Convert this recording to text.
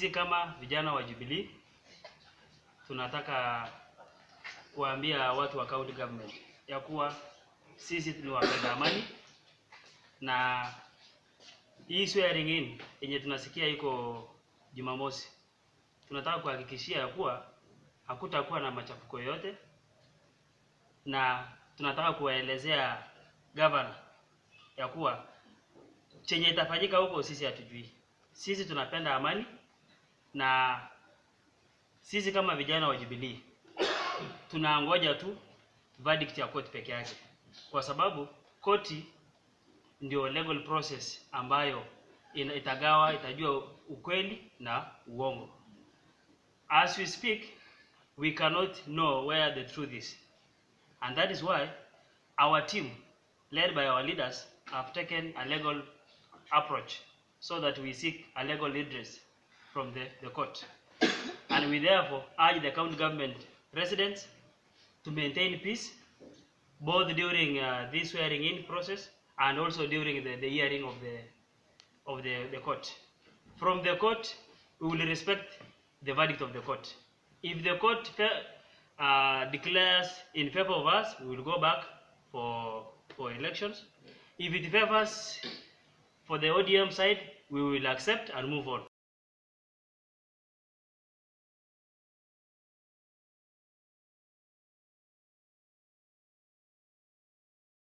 Sisi kama vijana wa Jubilee tunataka kuambia watu wa county government ya kuwa sisi tunawapenda amani, na hii swearing in yenye tunasikia iko Jumamosi, tunataka kuhakikishia ya kuwa hakutakuwa na machafuko yote, na tunataka kuwaelezea governor ya kuwa chenye itafanyika huko sisi hatujui. Sisi tunapenda amani, na sisi kama vijana wa Jubilee tunangoja tu verdict ya court peke yake, kwa sababu koti ndio legal process ambayo itagawa, itajua ukweli na uongo. As we speak, we cannot know where the truth is, and that is why our team led by our leaders have taken a legal approach so that we seek a legal redress from the court. And we therefore urge the county government residents to maintain peace, both during this swearing-in process and also during the hearing of the court. From the court, we will respect the verdict of the court. If the court declares in favor of us, we will go back for elections. If it favors for the ODM side, we will accept and move on.